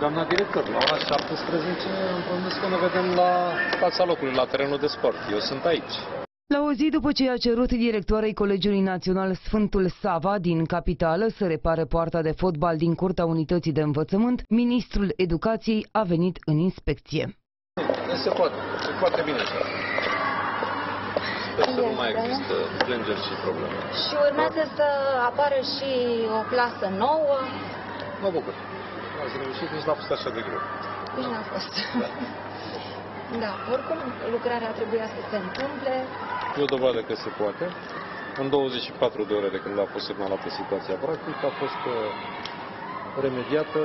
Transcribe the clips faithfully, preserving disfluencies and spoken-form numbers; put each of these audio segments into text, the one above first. Doamna director, la ora șaptesprezece am promis că ne vedem la fața locului, la terenul de sport. Eu sunt aici. La o zi după ce i-a cerut directoarei Colegiului Național Sfântul Sava din capitală să repare poarta de fotbal din curtea unității de învățământ, ministrul educației a venit în inspecție. Se poate, se poate bine așa. Sper să nu mai există plângeri și probleme. Și urmează să apară și o clasă nouă. Mă bucur. Ați reușit, nici n-a fost așa de greu. Nici n-a fost. Da. Da, oricum lucrarea trebuia să se întâmple. E o dovadă că se poate. În douăzeci și patru de ore de când a fost semnalată situația practică, a fost remediată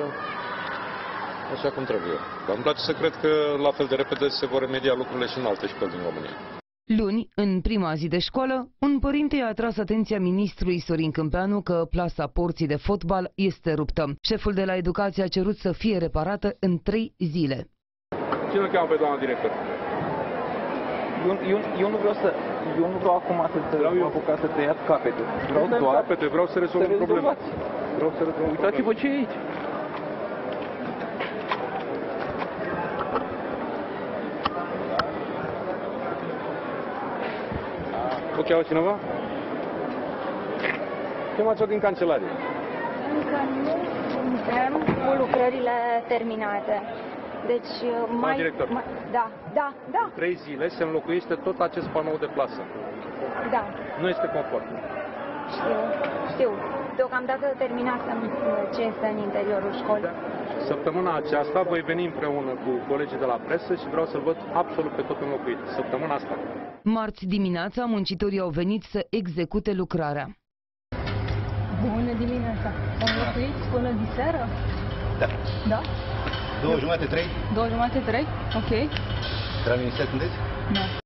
așa cum trebuie. Dar îmi place să cred că la fel de repede se vor remedia lucrurile și în alte școli din România. Luni, în prima zi de școală, un părinte i-a atras atenția ministrului Sorin Cîmpeanu că plasa porții de fotbal este ruptă. Șeful de la educație a cerut să fie reparată în trei zile. Cine cheamă pe doamna director? Eu, eu, eu nu vreau să... Eu nu vreau acum să te vreau apucat să te ia capete. Vreau doar... Capete, vreau să rezolv problema. Vreau să rezolv. Uitați-vă ce e aici. O cheamă cineva? Chemați-o din cancelarie. Încă nu suntem cu lucrările terminate. Deci mai... Director. mai da, da, da. În trei zile se înlocuiește tot acest panou de plasă. Da. Nu este confort. Știu, știu. Deocamdată terminasem ce este în interiorul școlii. Da. Săptămâna aceasta voi veni împreună cu colegii de la presă și vreau să-l văd absolut pe tot înlocuit. Săptămâna asta. Marți dimineața, muncitorii au venit să execute lucrarea. Bună dimineața! Am locuit până diseară? Da. Da? Două jumate, trei? Două jumate, trei? Ok. La minister sunteți? Da.